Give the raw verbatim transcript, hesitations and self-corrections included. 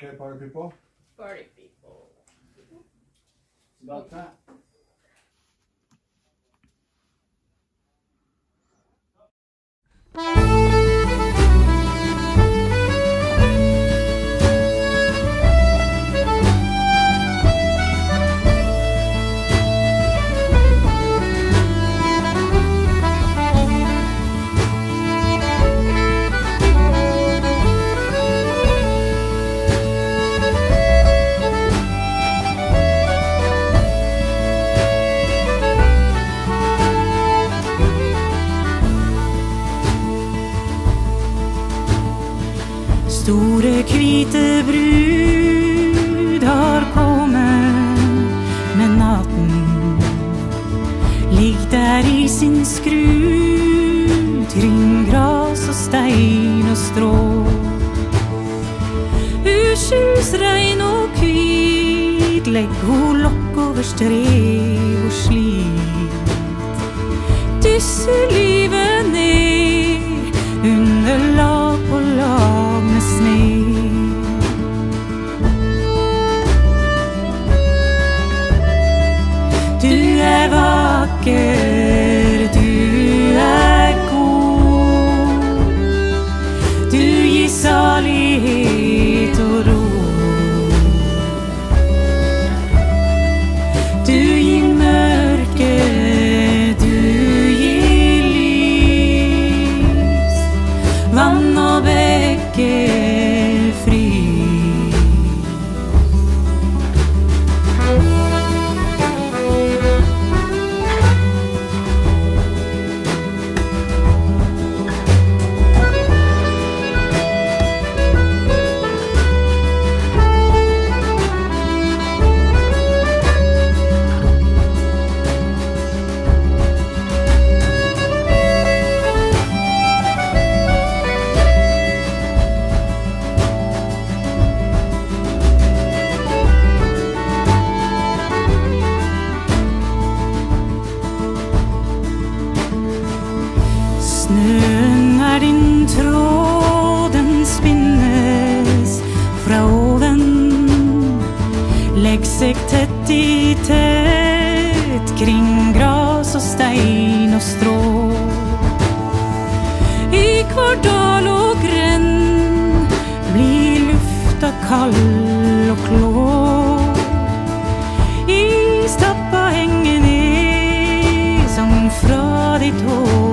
Okay, party people. Party people. It's about that. Store hvite brud har kommet med natten. Ligg der i sin skru, tryng gras og stein og strå. Uskyldsregn og kvit, legg god lokk over strev og slit. Dysse livet ned, under lag på lag. Du er vakker, du er god. Du gir salighet og ro. Du gir mørke, du gir lys. Vann og bekker fri. Snøen er din tråd, den spinnes fra oven. Legg seg tett i tett, kring gras og stein og strå. I hver dal og grenn blir lufta kald og klå. Istappa henger ned som fra ditt hår.